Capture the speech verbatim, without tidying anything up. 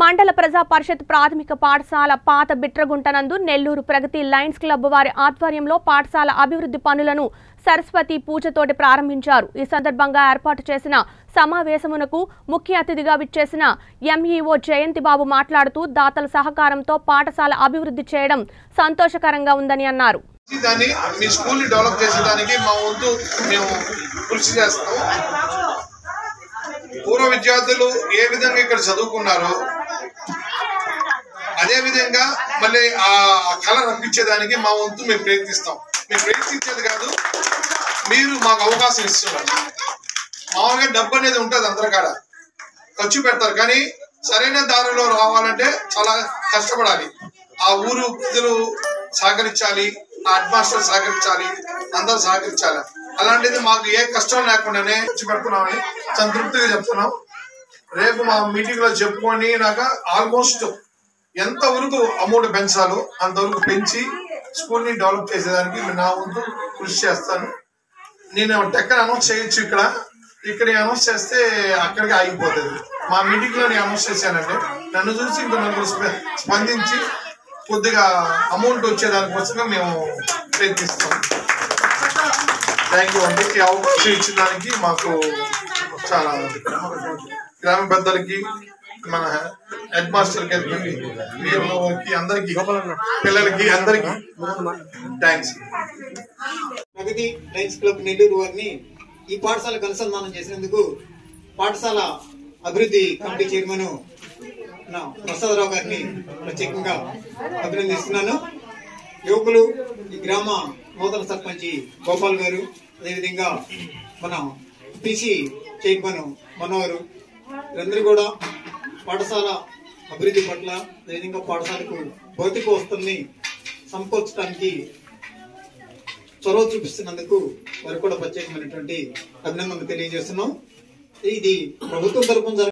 మండల ప్రజా పరిషత్ ప్రాథమిక పాఠశాల పాత బిట్రగుంటనందు నెల్లూరు ప్రగతి లయన్స్ క్లబ్ వారి ఆధ్వర్యంలో పాఠశాల అభివృద్ధి పనులను సరస్వతి పూజతోటి ప్రారంభించారు. ఈ సందర్భంగా ఏర్పాటు చేసిన సమావేశమునకు ముఖ్య అతిథిగా విచ్చేసిన ఎంఈఓ జయంతి బాబు మాట్లాడుతూ దాతల సహకారంతో పాఠశాల అభివృద్ధి చేయడం సంతోషకరంగా ఉందని అన్నారు. పూర్వ విద్యార్థులు ఏ విధంగా ఇక్కడ చదువుకున్నారో అదేవిధంగా మళ్ళీ ఆ కళ రప్పించేదానికి మా వంతు మేము ప్రయత్నిస్తాం. మేము ప్రయత్నించేది కాదు, మీరు మాకు అవకాశం ఇస్తున్నారు. మామూలుగా డబ్బు అనేది ఉంటుంది, అందరికాడ ఖర్చు పెడతారు, కానీ సరైన దారిలో రావాలంటే చాలా కష్టపడాలి. ఆ ఊరు ప్రజలు సహకరించాలి, ఆ హెడ్ మాస్టర్ సహకరించాలి, అందరూ సహకరించాలి. అలాంటిది మాకు ఏ కష్టం లేకుండానే ఖర్చు పెడుతున్నామని సంతృప్తిగా చెప్తున్నాం. రేపు మా మీటింగ్లో చెప్పుకొని నాకు ఆల్మోస్ట్ ఎంత వరకు అమౌంట్ పెంచాలో అంతవరకు పెంచి స్కూల్ని డెవలప్ చేసేదానికి నా వంతు కృషి చేస్తాను. నేను టెక్కన అనౌన్స్ చేయొచ్చు, ఇక్కడ ఇక్కడ అనౌన్స్ చేస్తే అక్కడికి ఆగిపోతుంది. మా మీటింగ్లో నేను అనౌన్స్ చేశానంటే నన్ను చూసి ఇంకా నన్ను స్పందించి కొద్దిగా అమౌంట్ వచ్చేదానికోసంగా మేము ప్రయత్నిస్తాం. థ్యాంక్ యూ అండి. ఈ అవకాశం ఇచ్చిన దానికి మాకు చాలా గ్రామ పెద్దలకి, మన హెడ్ మాస్టర్కి, వీళ్ళకి, అందరికి, పిల్లలకి, అందరికి thanks. Pragathi Lions club Nellore వారిని ఈ పాఠశాలకు అనుసంధానం చేసినందుకు పాఠశాల అభివృద్ధి కమిటీ చైర్మన్ నా ప్రసాదరావు గారిని ప్రత్యేకంగా అభినందిస్తున్నాను. యువకులు, ఈ గ్రామ నూతన సర్పంచి గోపాల్ గారు, అదేవిధంగా మన పిసి చైర్మన్ మనోహరు, వీరందరూ కూడా పాఠశాల అభివృద్ధి పట్ల, అదేవిధంగా పాఠశాలకు భౌతిక వస్తువుల్ని సమకూర్చడానికి చొరవ చూపిస్తున్నందుకు వారు కూడా ప్రత్యేకమైనటువంటి అభినందనలు తెలియజేస్తున్నాం. ఇది ప్రభుత్వం తరపున